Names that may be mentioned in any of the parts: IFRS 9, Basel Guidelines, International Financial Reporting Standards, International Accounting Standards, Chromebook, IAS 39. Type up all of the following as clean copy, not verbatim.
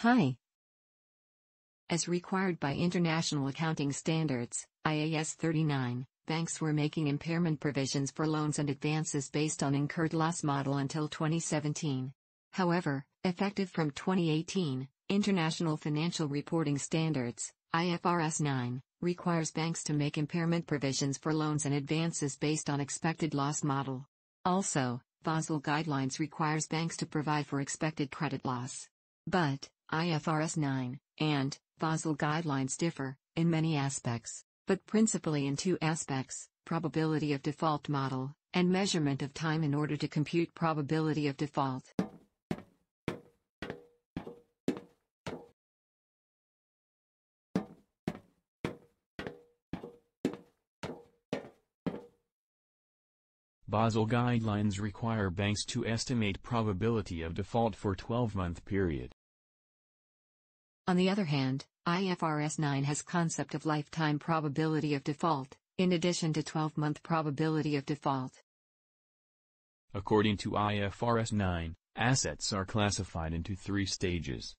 Hi. As required by International Accounting Standards, IAS 39, banks were making impairment provisions for loans and advances based on incurred loss model until 2017. However, effective from 2018, International Financial Reporting Standards, IFRS 9, requires banks to make impairment provisions for loans and advances based on expected loss model. Also, Basel guidelines requires banks to provide for expected credit loss. But, IFRS 9, and, Basel guidelines differ, in many aspects, but principally in two aspects, probability of default model, and measurement of time in order to compute probability of default. Basel guidelines require banks to estimate probability of default for a 12-month period. On the other hand, IFRS 9 has concept of lifetime probability of default, in addition to 12-month probability of default. According to IFRS 9, assets are classified into three stages.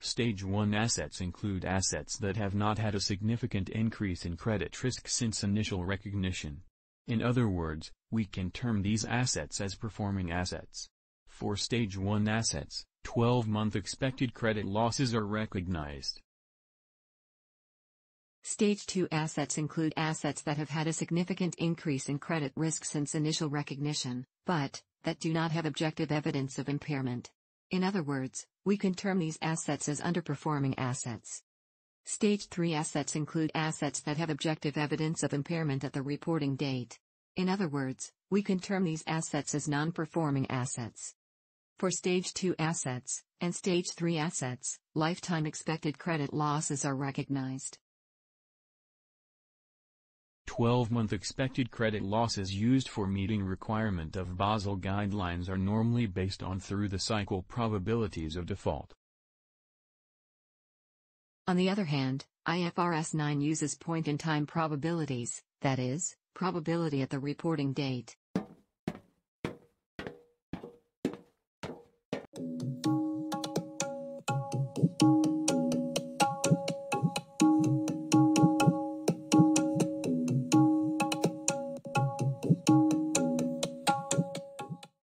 Stage 1 assets include assets that have not had a significant increase in credit risk since initial recognition. In other words, we can term these assets as performing assets. For Stage 1 assets, 12-month expected credit losses are recognized. Stage 2 assets include assets that have had a significant increase in credit risk since initial recognition, but that do not have objective evidence of impairment. In other words, we can term these assets as underperforming assets. Stage 3 assets include assets that have objective evidence of impairment at the reporting date. In other words, we can term these assets as non-performing assets. For Stage 2 assets, and Stage 3 assets, lifetime expected credit losses are recognized. 12-month expected credit losses used for meeting requirement of Basel guidelines are normally based on through-the-cycle probabilities of default. On the other hand, IFRS 9 uses point-in-time probabilities, that is, probability at the reporting date.